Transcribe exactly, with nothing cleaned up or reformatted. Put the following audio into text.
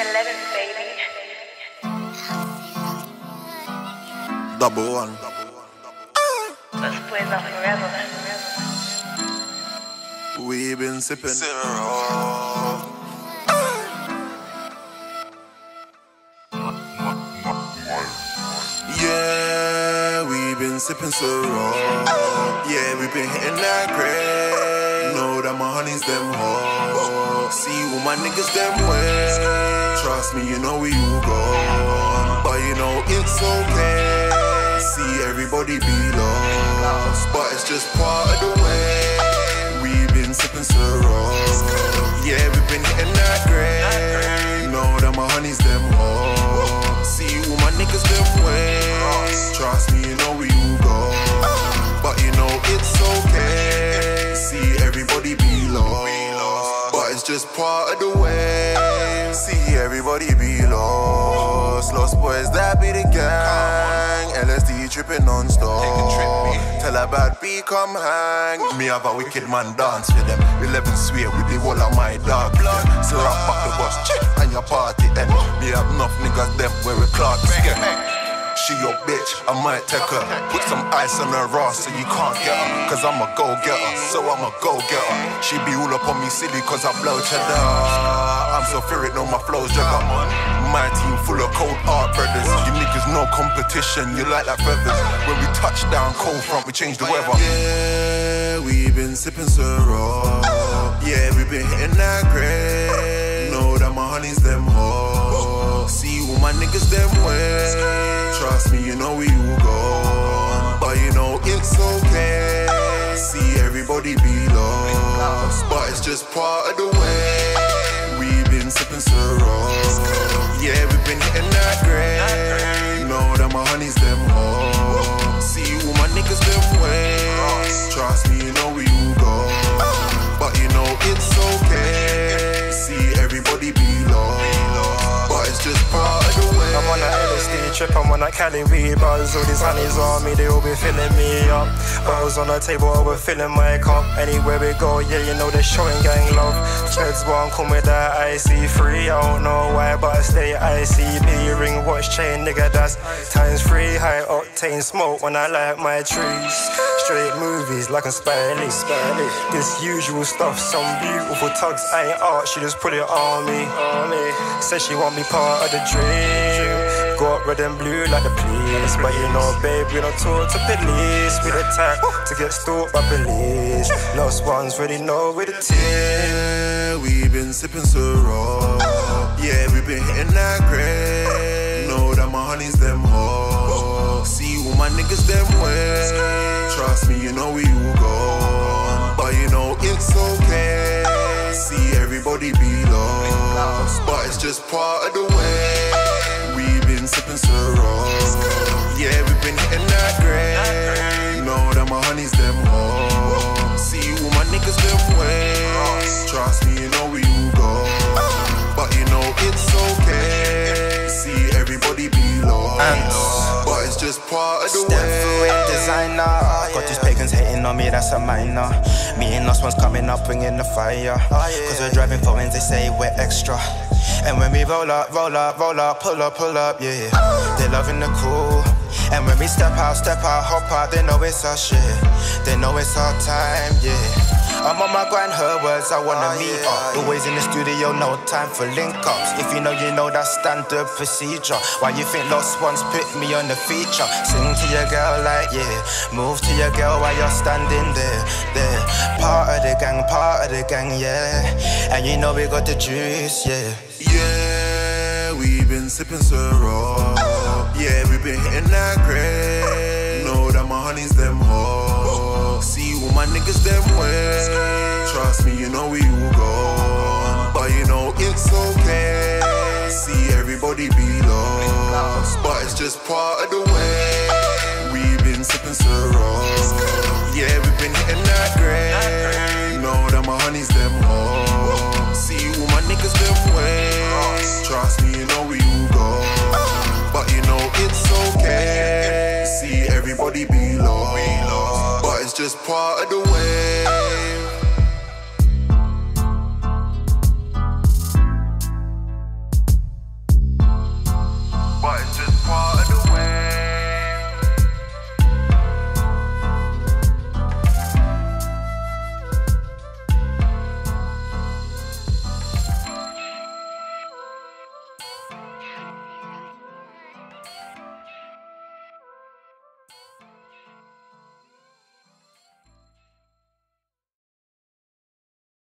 eleven, baby. Double one. Let's play that forever. We've been sipping. Yeah, we've been sipping Syrah. Yeah, we've been hitting that crib. Know that my honey's them ho. See who my niggas them way. Trust me, you know we will go. But you know it's okay. See everybody be lost, but it's just part of the way. We've been sipping Syrah. Yeah, we've been hitting that grey. Know that my honey's them ho. See who my niggas them way. Trust me, you know we will go. But you know it's okay. See everybody be lost, but it's just part of the way. See everybody be lost. Lost boys, that be the gang. L S D tripping non-stop. Tell her bad B come hang. Me have a wicked man dance with them. Eleven sweet with the wall of my dog. Slap back the bus, check, and your party end. Me have enough niggas them where we clock again. She your bitch, I might take her. Put some ice on her raw so you can't get her. Cause I'm a go-getter, so I'm a go-getter. She be all up on me silly cause I blow cheddar. I'm so furious, no my flow's jugger. My team full of cold art brothers. You niggas no competition, you like that feathers. When we touch down cold front, we change the weather. Yeah, we been sipping Syrah. Yeah, we been hitting that grey. Know that my honey's them ho. See who my niggas them way. Trust me, you know we will go, but you know it's okay. See everybody be lost, but it's just part of the way. We've been sipping Syrah, yeah, we've been hitting that grey. Know that my honey's them ho. See who my niggas them way. Trust me, you know we will go, but you know it's okay. See everybody be lost, but it's just part of the way. I'm on a L S D trip, I'm on a Cali weed buzz. All these honeys on me, they all be filling me up. Bottles on the table, I was filling my cup. Anywhere we go, yeah, you know they're showing gang love. Treads one, come with that I C three. I don't know why, but I stay I C P. Ring, watch, chain, nigga, that's times three. High octane smoke when I light my trees. Straight movies, like I'm Spidey. This usual stuff, some beautiful tugs. I ain't art, she just put it on me. Said she want me part of the dream. Got red and blue like the police, but you know, babe, we don't talk to police. We don't attack to get stalked by police. Lost ones really know where the team. Yeah, we've been sipping Syrah. Yeah, we've been hitting that grey. Know that my honey's them ho. See who my niggas them way. Trust me, you know we will go, but you know it's okay. See everybody be lost, but it's just part of the way. Sipping Syrah, yeah, we've been hitting that grey. Know that my honey's them ho. See who my niggas them way. Trust me, you know we will go, but you know it's okay. See everybody be lost, but it's just part of the way. Designer, got these pagans hating on me, that's a minor. Me and Lost Ones coming up, bringing the fire. Cause we're driving phones, they say we're extra. And when we roll up, roll up, roll up, pull up, pull up, yeah. They loving the cool. And when we step out, step out, hop out, they know it's our shit. They know it's our time, yeah. I'm on my grind, her words, I wanna oh, meet yeah, up. Always in the studio, no time for link-ups. If you know, you know that's standard procedure. Why you think Lost Ones put me on the feature? Sing to your girl like, yeah. Move to your girl while you're standing there, there. Part of the gang, part of the gang, yeah. And you know we got the juice, yeah. Yeah, we've been sipping Syrah. Yeah, we've been hitting that grey. Know that my honey's them ho. See who my niggas them way. Trust me, you know we will go, but you know it's okay. See everybody be lost, but it's just part of the way. We've been sipping Syrah. Yeah, we've been hitting that grey. Know that my honey's them ho. See who my niggas them way. Trust me, you know we will go, but you know it's okay. See everybody be lost, just part of the